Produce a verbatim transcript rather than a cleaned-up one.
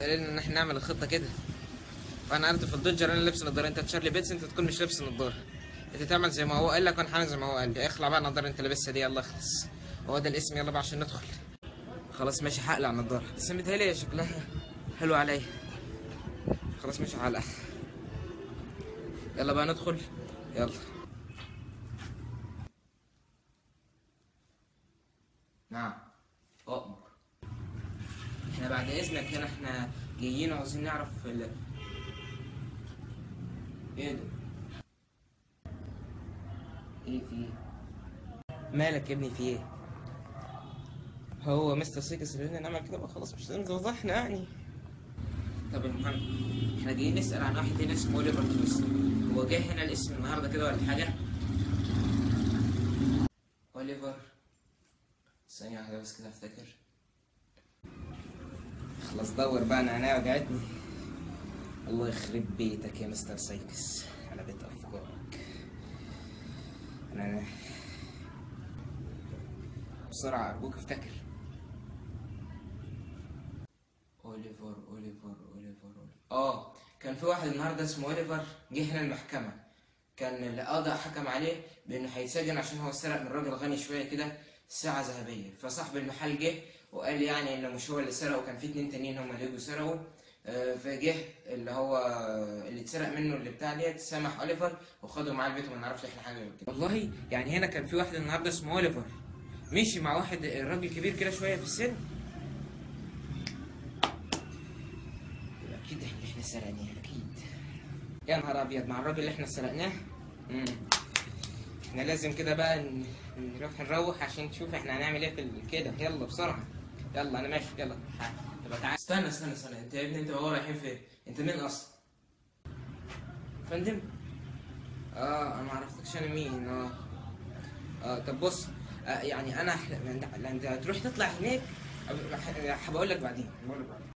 قالوا ان احنا نعمل الخطه كده، وانا قلت في الدوجر انا لابس نضاره، انت تشارلي بيتس انت تكون مش لابس نضاره، انت تعمل زي ما هو قال لك وانا هعمل زي ما هو قال لي. اخلع بقى النضاره انت لابسها دي، يلا اخلص، هو ده الاسم، يلا بقى عشان ندخل. خلاص ماشي، هقلع النضاره، سميتها لي شكلها حلو عليا، خلاص ماشي هقلعها، يلا بقى ندخل، يلا. نعم أؤمر. احنا بعد اذنك هنا، احنا جايين وعاوزين نعرف ال... ايه ده؟ ايه في ايه؟ مالك يا ابني في ايه؟ هو مستر سيكس اللي هنا نعمل كده؟ بقى خلاص مش لازم توضحنا يعني. طب المهم احنا جايين نسأل عن واحد هنا اسمه أوليفر تويست، هو جه هنا الاسم النهارده كده ولا حاجة؟ أوليفر، ثانية واحدة بس كده افتكر. خلاص دور بقى، انا عينيا وجعتني. الله يخرب بيتك يا مستر سايكس على بيت افكارك. انا انا بسرعة ارجوك افتكر. أوليفر أوليفر أوليفر أوليفر اه كان في واحد النهارده اسمه أوليفر جه هنا المحكمة، كان القاضي حكم عليه بانه هيتسجن عشان هو سرق من راجل غني شوية كده ساعة ذهبية، فصاحب المحل جه وقال يعني انه مش هو اللي سرقه، وكان في اتنين تانيين هم اللي يجوا سرقوا، فجه اللي هو اللي اتسرق منه اللي بتاع ديت سامح أوليفر وخده معاه البيت، وما نعرفش احنا حاجة غير كده. والله يعني هنا كان في واحد النهارده اسمه أوليفر مشي مع واحد راجل كبير كده شوية في السن، أكيد اللي احنا سرقناه، أكيد. يا نهار أبيض مع الراجل اللي احنا سرقناه. احنا لازم كده بقى نروح نروح عشان نشوف احنا هنعمل ايه في كده، يلا بسرعه، يلا انا ماشي، يلا طب تعالى. استنى استنى استنى، انت يا ابني انت ورايا رايحين فين؟ انت مين اصلا؟ فندم؟ اه انا ما عرفتكش انا مين. اه اه طب بص، آه يعني انا ح... انت هتروح تطلع هناك، هبقول لك بعدين، هبقول لك بعدين.